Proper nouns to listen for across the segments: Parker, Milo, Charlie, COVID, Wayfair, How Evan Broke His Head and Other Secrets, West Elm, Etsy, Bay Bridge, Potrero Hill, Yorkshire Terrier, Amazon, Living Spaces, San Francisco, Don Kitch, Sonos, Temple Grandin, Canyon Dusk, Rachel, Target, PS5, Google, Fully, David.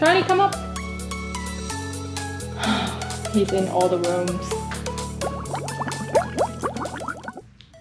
Charlie, come up. He's in all the rooms.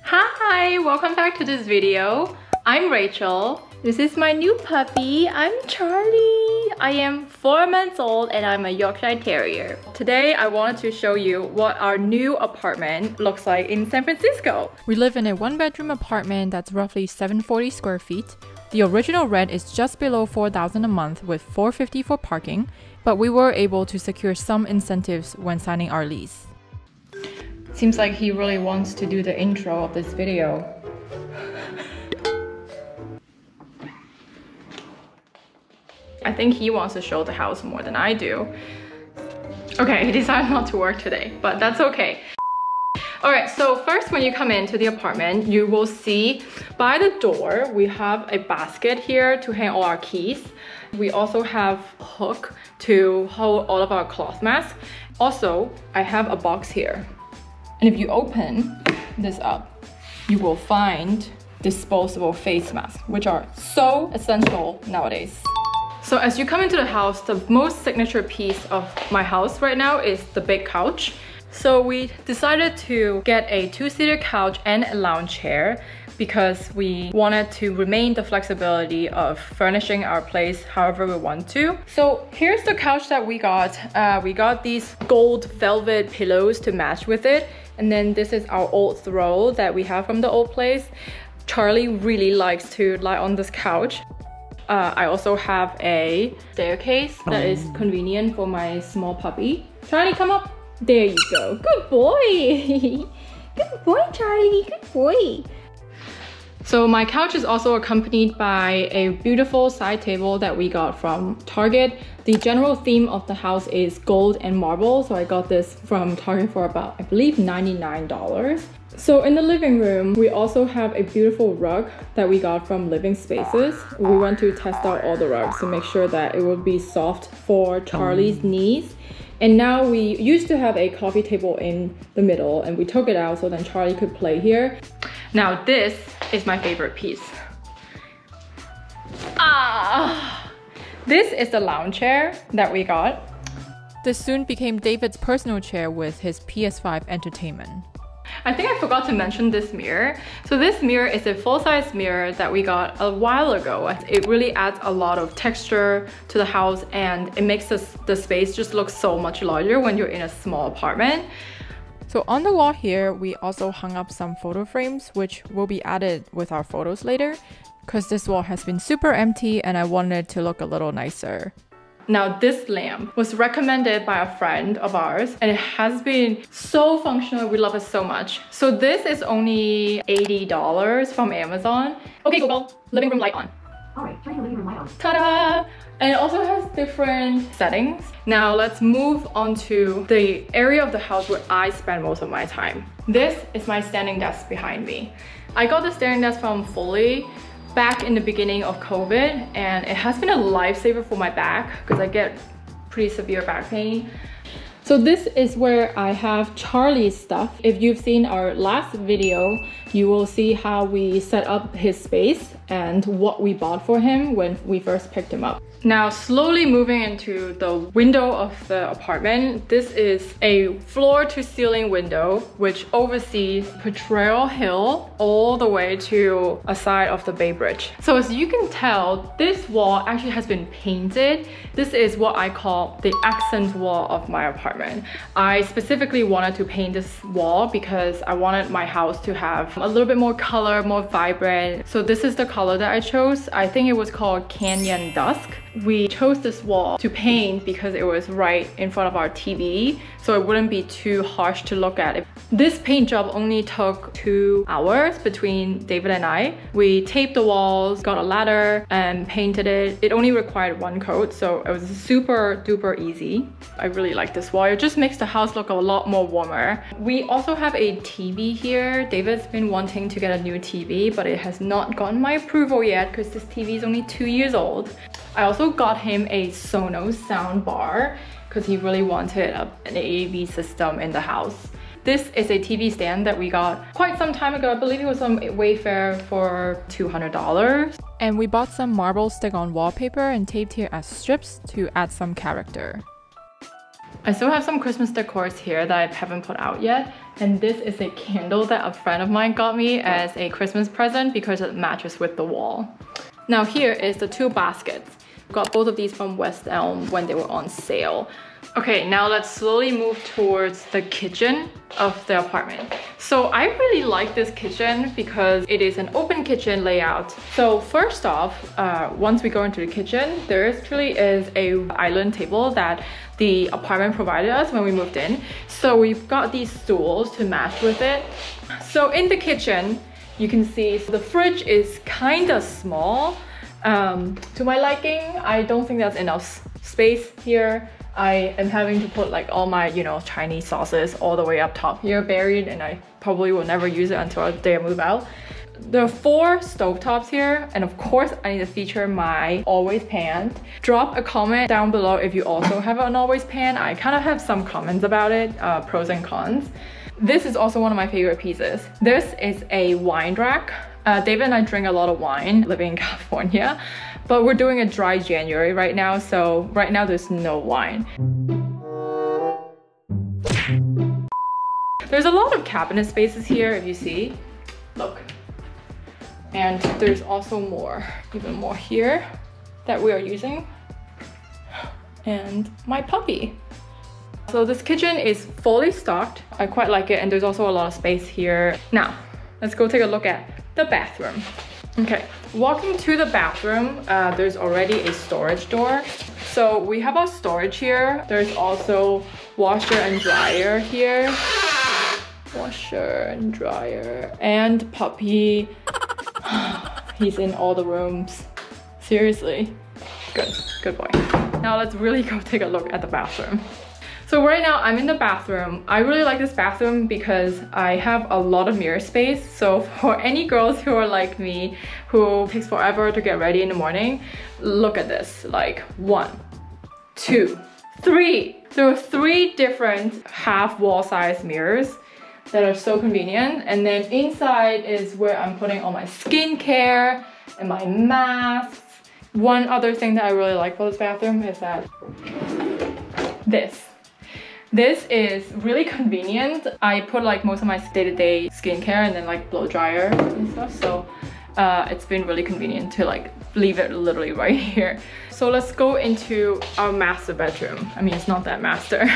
Hi, welcome back to this video. I'm Rachel. This is my new puppy. I'm Charlie. I am 4 months old and I'm a Yorkshire Terrier. Today, I wanted to show you what our new apartment looks like in San Francisco. We live in a one-bedroom apartment that's roughly 740 square feet. The original rent is just below $4,000 a month with $4.50 for parking, but we were able to secure some incentives when signing our lease. Seems like he really wants to do the intro of this video. I think he wants to show the house more than I do. Okay, he decided not to work today, but that's okay. Alright, so first when you come into the apartment, you will see by the door, we have a basket here to hang all our keys. We also have a hook to hold all of our cloth masks. Also, I have a box here. And if you open this up, you will find disposable face masks, which are so essential nowadays. So as you come into the house, the most signature piece of my house right now is the big couch. So we decided to get a two-seater couch and a lounge chair because we wanted to remain the flexibility of furnishing our place however we want to. So here's the couch that we got. We got these gold velvet pillows to match with it. And then this is our old throw that we have from the old place. Charlie really likes to lie on this couch. I also have a staircase that is convenient for my small puppy. Charlie, come up. There you go. Good boy. Good boy, Charlie. Good boy. So my couch is also accompanied by a beautiful side table that we got from Target. The general theme of the house is gold and marble. So I got this from Target for about, I believe, $99. So in the living room, we also have a beautiful rug that we got from Living Spaces. We want to test out all the rugs to make sure that it would be soft for Charlie's knees. And now we used to have a coffee table in the middle and we took it out so then Charlie could play here. Now this is my favorite piece. This is the lounge chair that we got. This soon became David's personal chair with his PS5 entertainment. I think I forgot to mention this mirror. So this mirror is a full-size mirror that we got a while ago. It really adds a lot of texture to the house and it makes the space just look so much larger when you're in a small apartment. So on the wall here, we also hung up some photo frames, which will be added with our photos later, because this wall has been super empty and I wanted it to look a little nicer. Now this lamp was recommended by a friend of ours and it has been so functional. We love it so much. So this is only $80 from Amazon. Okay, Google, living room light on. All right, turn the living room light on. Ta-da! And it also has different settings. Now let's move on to the area of the house where I spend most of my time. This is my standing desk behind me. I got the standing desk from Fully back in the beginning of COVID and it has been a lifesaver for my back because I get pretty severe back pain. So this is where I have Charlie's stuff. If you've seen our last video, you will see how we set up his space and what we bought for him when we first picked him up. Now slowly moving into the window of the apartment, this is a floor-to-ceiling window which oversees Potrero Hill all the way to a side of the Bay Bridge. So as you can tell, this wall actually has been painted. This is what I call the accent wall of my apartment. I specifically wanted to paint this wall because I wanted my house to have a little bit more color, more vibrant. So this is the color that I chose. I think it was called Canyon Dusk. We chose this wall to paint because it was right in front of our TV, so it wouldn't be too harsh to look at. This paint job only took 2 hours between David and I. We taped the walls, got a ladder, and painted it. It only required one coat, so it was super duper easy. I really like this wall. It just makes the house look a lot more warmer. We also have a TV here. David's been wanting to get a new TV, but it has not gotten my approval yet because this TV is only 2 years old. I also got him a Sonos sound bar because he really wanted an AAV system in the house. This is a TV stand that we got quite some time ago. I believe it was on Wayfair for $200. And we bought some marble stick-on wallpaper and taped here as strips to add some character. I still have some Christmas decors here that I haven't put out yet. And this is a candle that a friend of mine got me as a Christmas present because it matches with the wall. Now here is the two baskets. Got both of these from West Elm when they were on sale. Okay, now let's slowly move towards the kitchen of the apartment. So I really like this kitchen because it is an open kitchen layout. So first off, once we go into the kitchen, there actually is an island table that the apartment provided us when we moved in. So we've got these stools to match with it. So in the kitchen, you can see the fridge is kind of small. To my liking, I don't think that's enough space here. I am having to put like all my, you know, Chinese sauces all the way up top here buried, and I probably will never use it until the day I move out. There are four stovetops here, and of course I need to feature my always pan. Drop a comment down below if you also have an always pan. I kind of have some comments about it, pros and cons. This is also one of my favorite pieces. This is a wine rack. David and I drink a lot of wine living in California, but we're doing a dry January right now, so right now there's no wine. There's a lot of cabinet spaces here, if you see. Look. And there's also more, even more here that we are using. And my puppy. So this kitchen is fully stocked. I quite like it, and there's also a lot of space here. Now, let's go take a look at the bathroom. Okay, walking to the bathroom, there's already a storage door. So we have our storage here. There's also washer and dryer here. Washer and dryer. And puppy. He's in all the rooms. Seriously. Good, good boy. Now let's really go take a look at the bathroom. So right now I'm in the bathroom. I really like this bathroom because I have a lot of mirror space. So for any girls who are like me, who takes forever to get ready in the morning, look at this, like 1, 2, 3. There are 3 different half wall size mirrors that are so convenient. And then inside is where I'm putting all my skincare and my masks. One other thing that I really like about this bathroom is that this is really convenient. I put like most of my day-to-day skincare and then like blow dryer and stuff. So it's been really convenient to like leave it literally right here. So let's go into our master bedroom. I mean, it's not that master.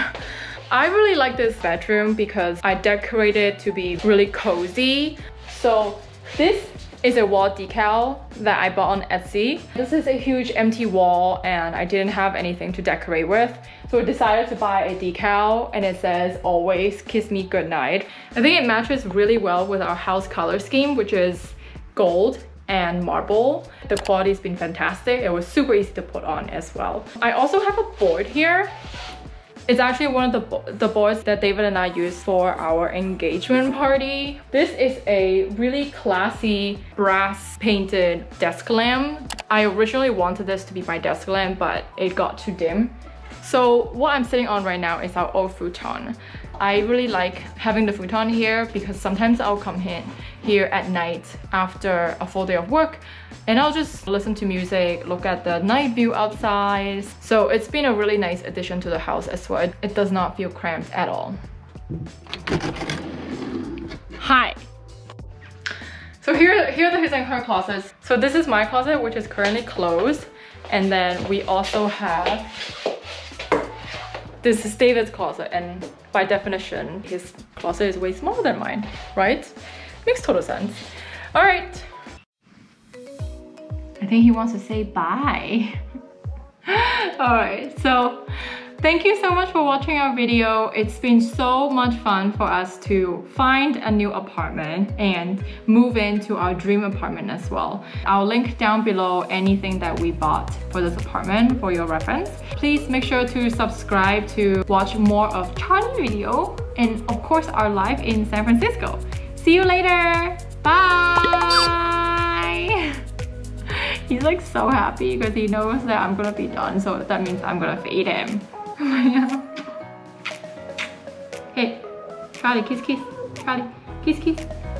I really like this bedroom because I decorate it to be really cozy. So this is a wall decal that I bought on Etsy. This is a huge empty wall and I didn't have anything to decorate with. So I decided to buy a decal and it says, "Always kiss me goodnight." I think it matches really well with our house color scheme, which is gold and marble. The quality's been fantastic. It was super easy to put on as well. I also have a board here. It's actually one of the boards that David and I use for our engagement party. This is a really classy brass painted desk lamp. I originally wanted this to be my desk lamp, but it got too dim. So what I'm sitting on right now is our old futon. I really like having the futon here because sometimes I'll come in here at night after a full day of work and I'll just listen to music, look at the night view outside. So it's been a really nice addition to the house as well. It does not feel cramped at all. Hi! So here are the his and her closets. So this is my closet, which is currently closed. And then we also have... this is David's closet, and by definition, his closet is way smaller than mine, right? Makes total sense. All right. I think he wants to say bye. All right, so thank you so much for watching our video. It's been so much fun for us to find a new apartment and move into our dream apartment as well. I'll link down below anything that we bought for this apartment for your reference. Please make sure to subscribe to watch more of Charlie's video and of course our live in San Francisco. See you later, bye! He's like so happy because he knows that I'm gonna be done, so that means I'm gonna feed him. Oh my god. Hey. Charlie, kiss, kiss. Charlie, kiss, kiss.